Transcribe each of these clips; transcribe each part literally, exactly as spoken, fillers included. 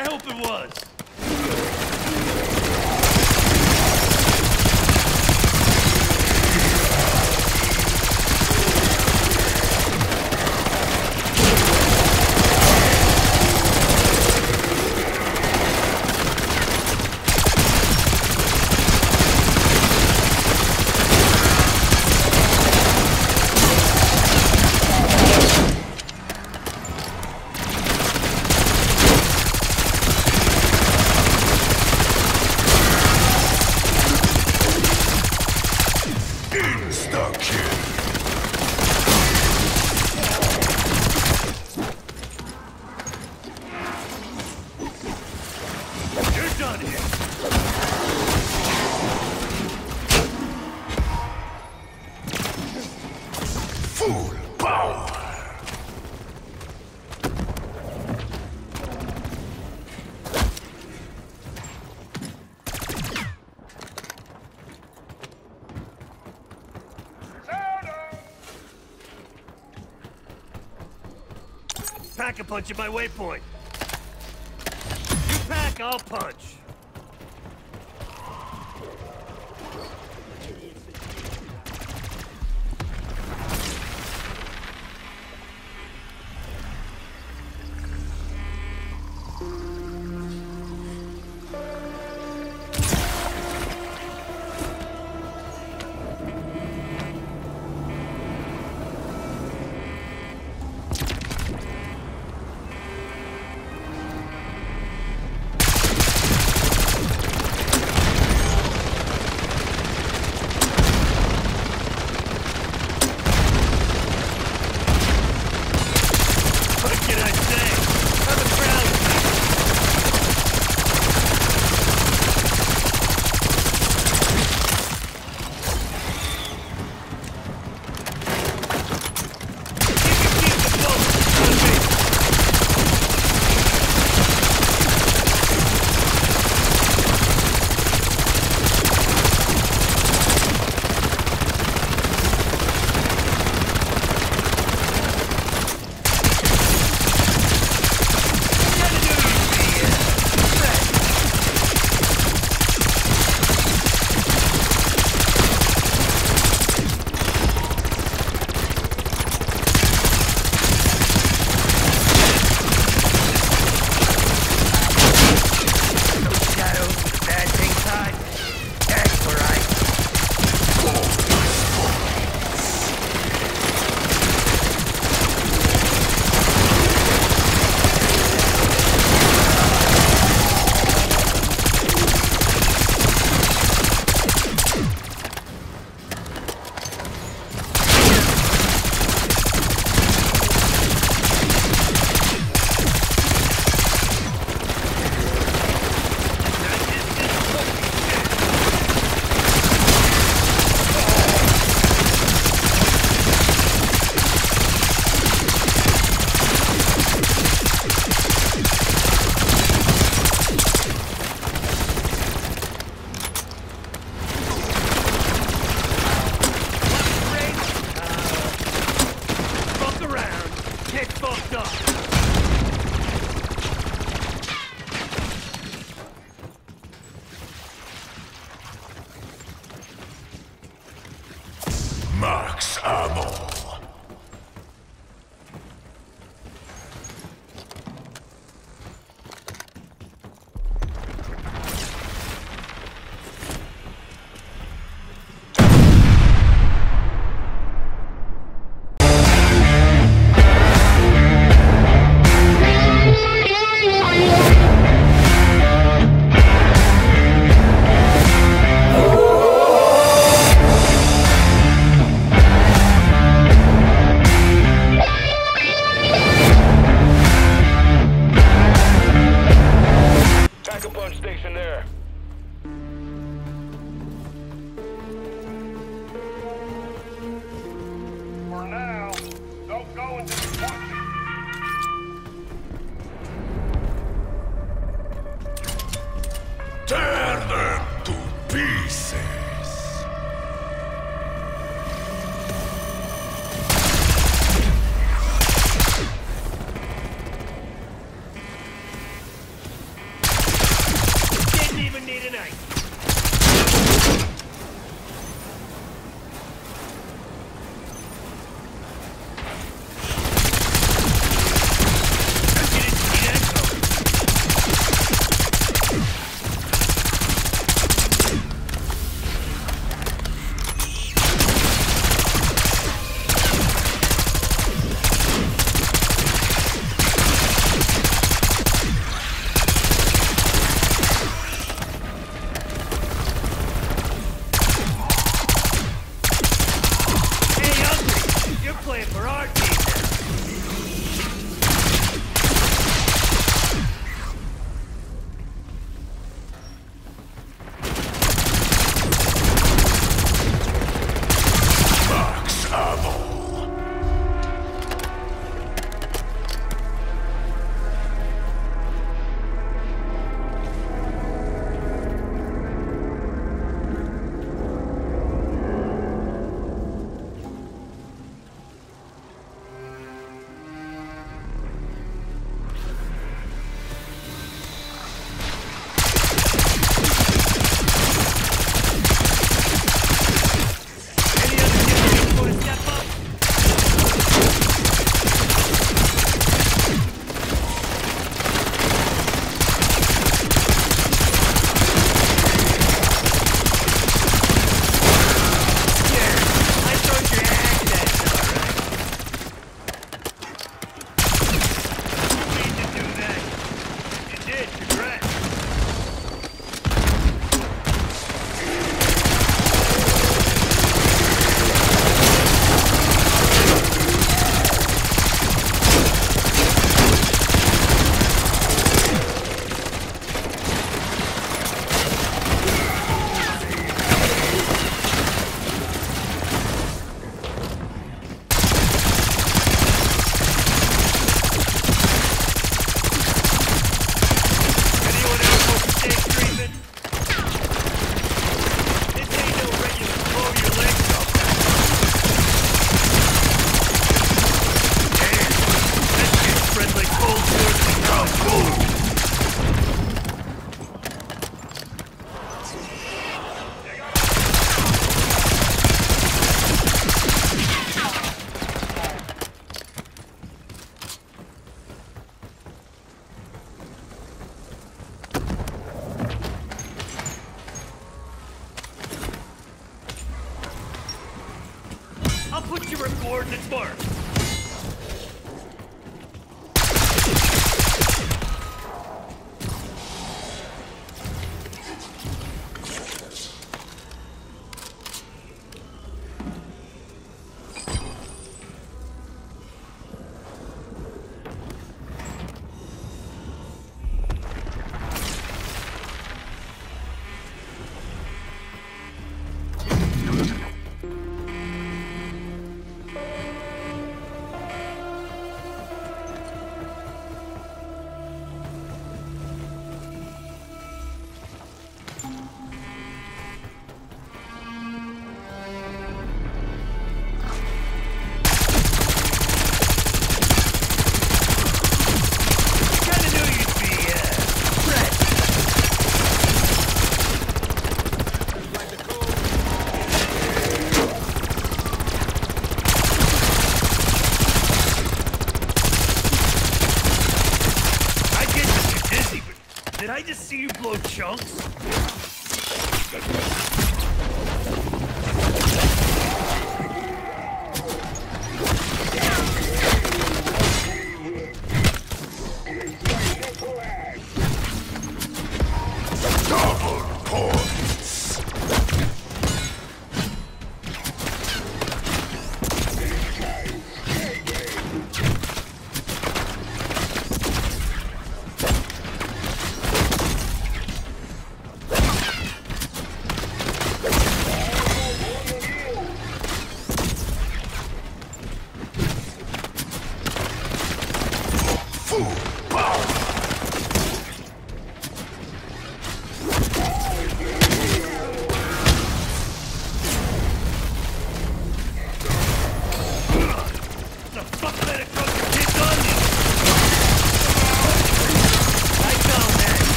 I hope it was. I can punch at my waypoint. You pack, I'll punch. day to night.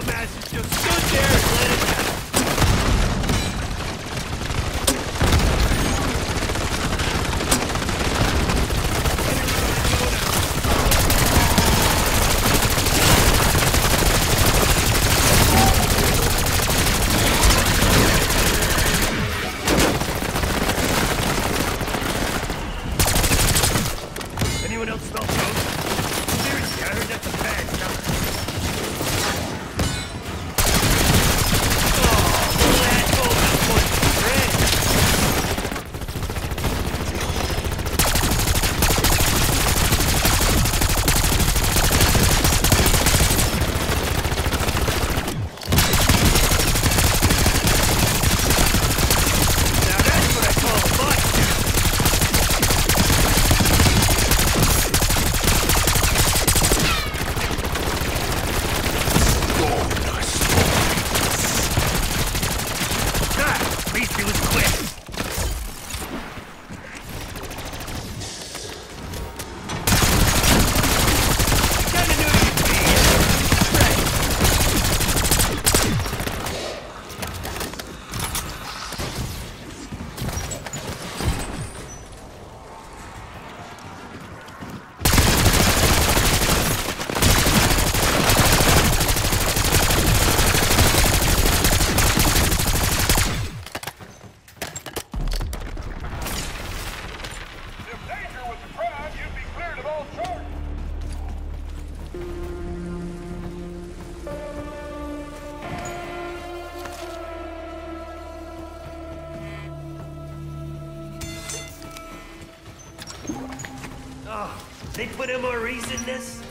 Tornado Masters just stood there and let it happen. They put M R Es in this?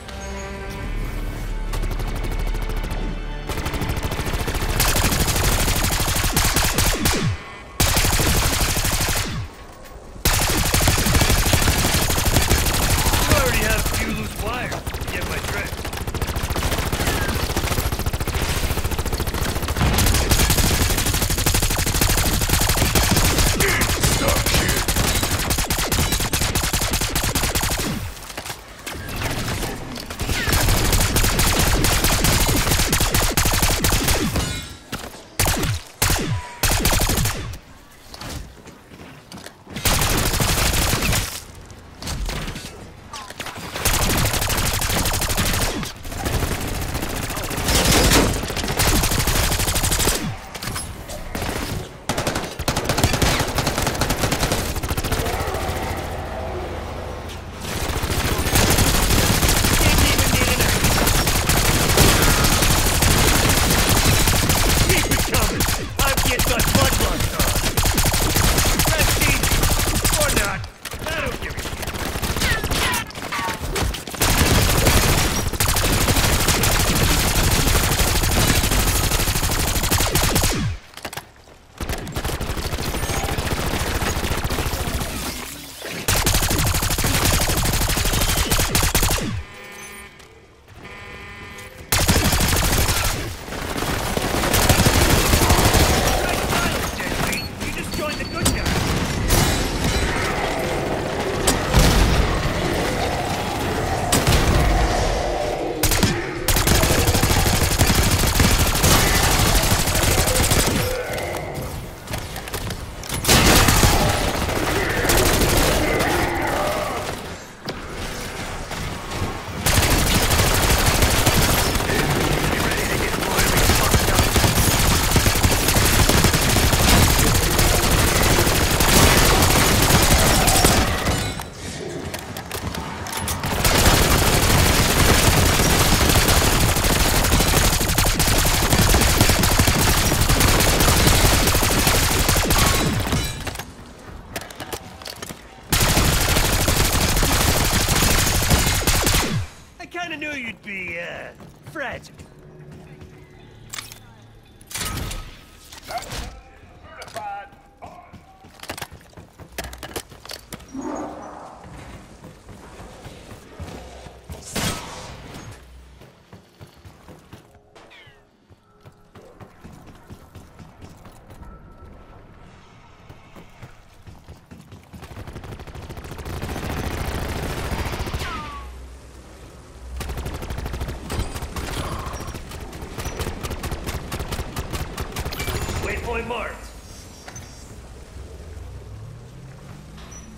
Deploying marked.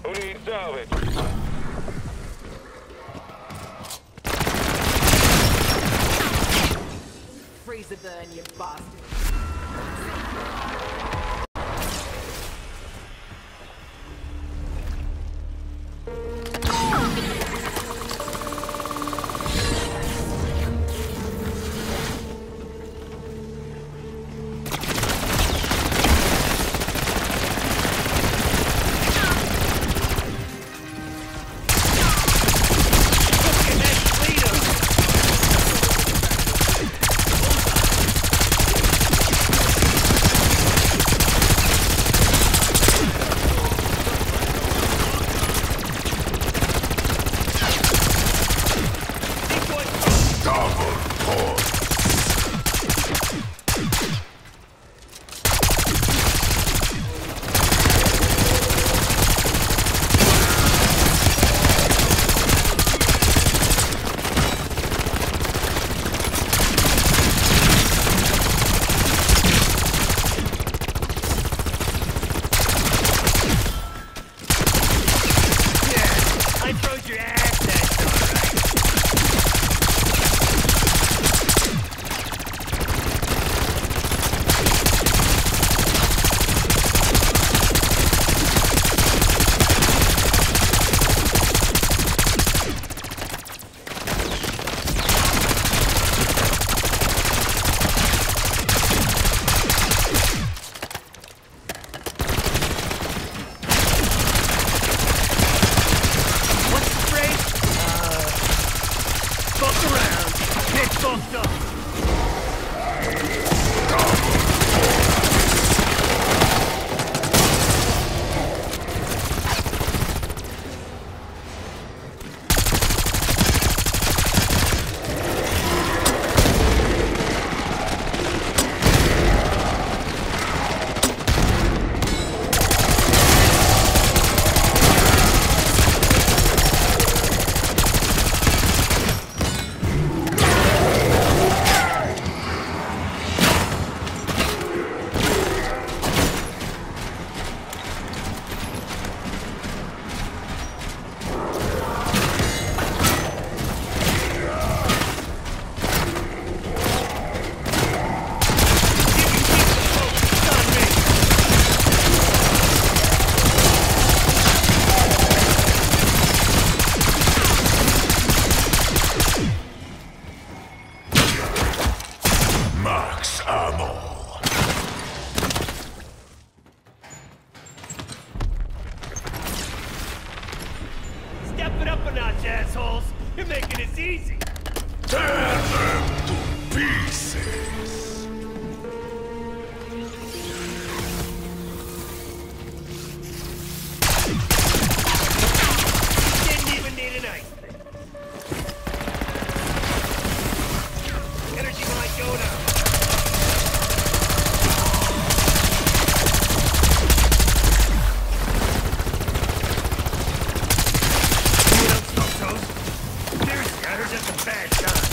Who needs salvage? Freeze the burn, you bastard. Bad shot.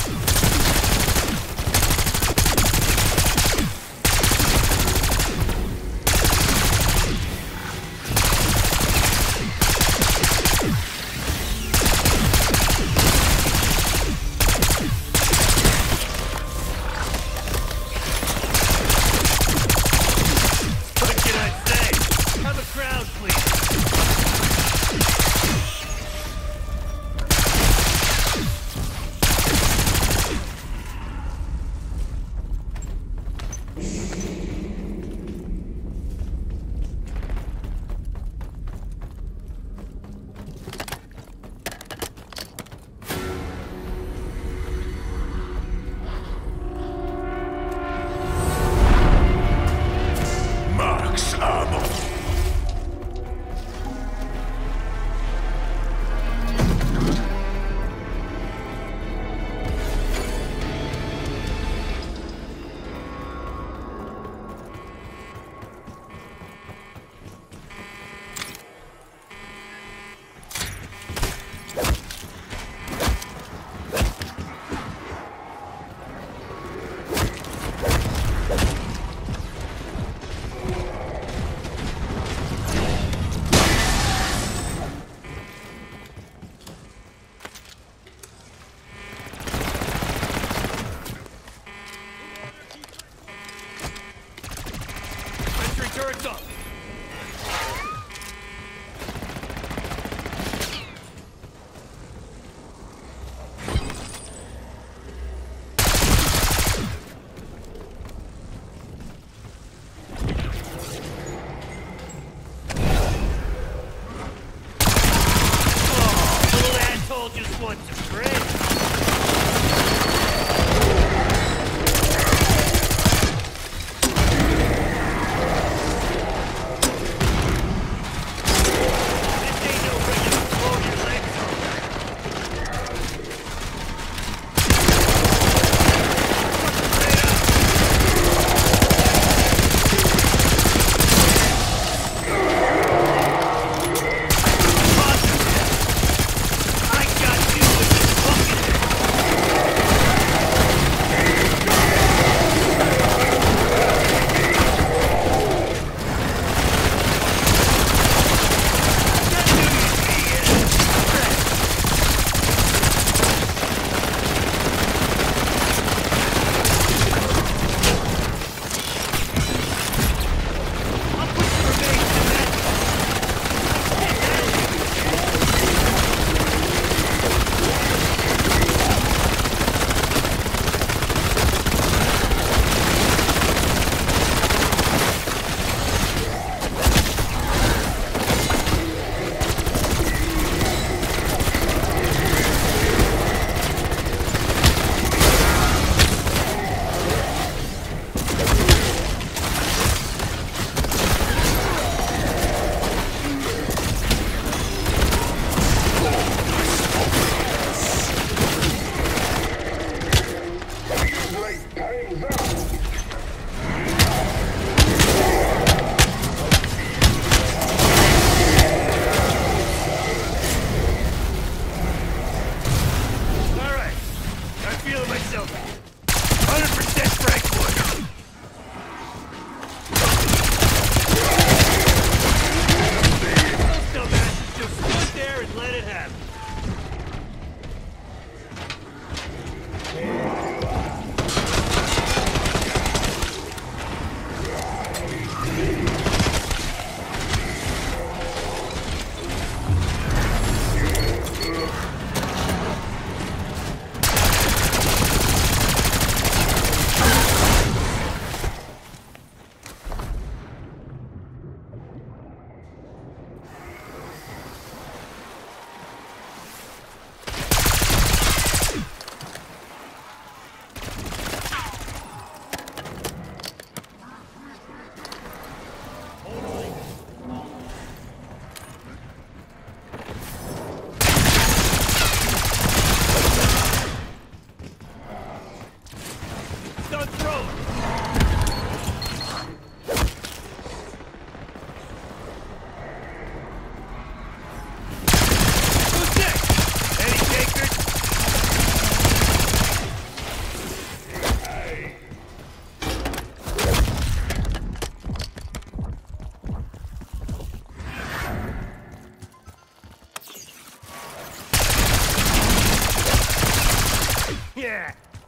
Heads up!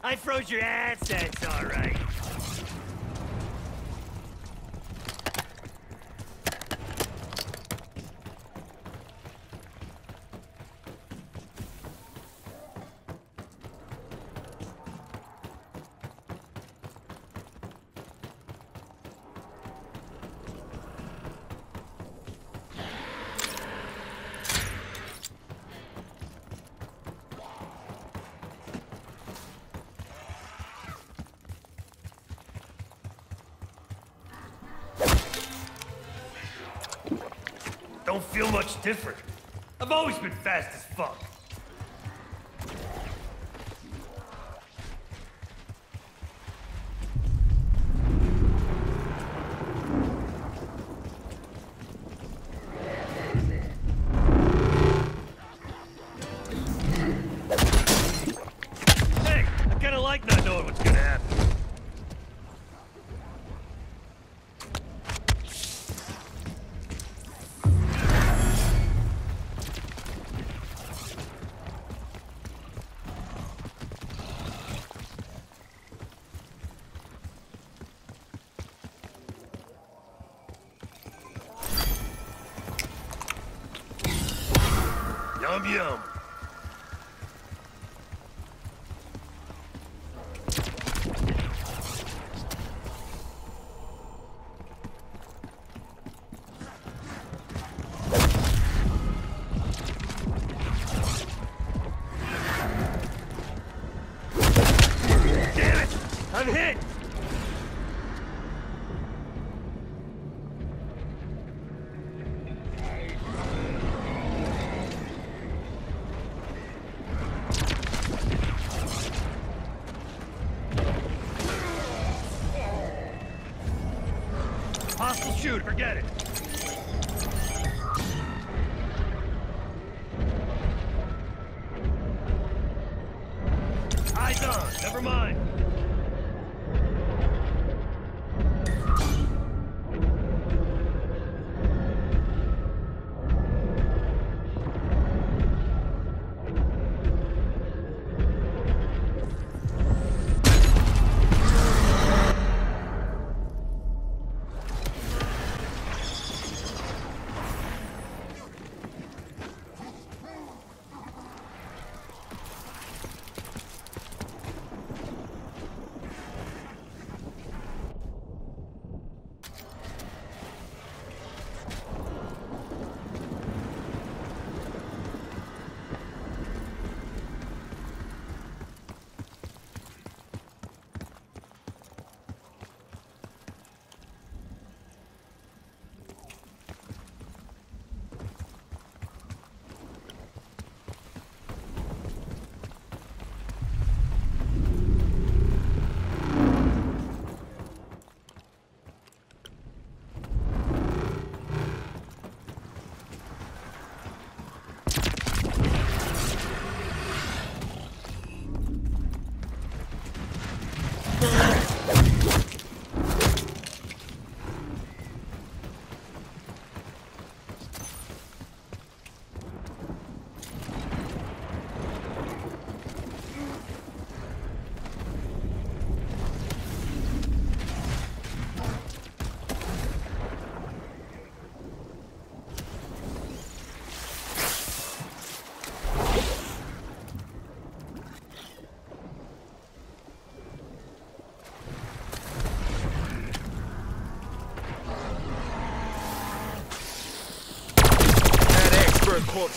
I froze your assets, all right. Don't feel much different. I've always been fast as fuck. Hey, I kinda like not knowing what's gonna happen. Yum yum. Hostile shoot, forget it. Eyes on, never mind.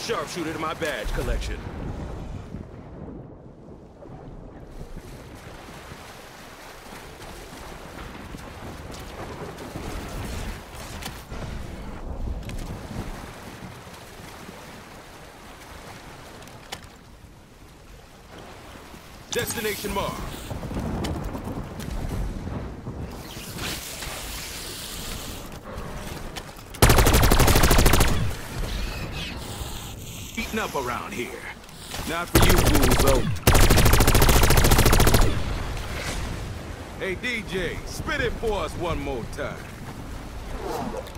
Sharpshooter to my badge collection. Destination Mars. Up around here. Not for you fools, though. Hey, D J, spit it for us one more time.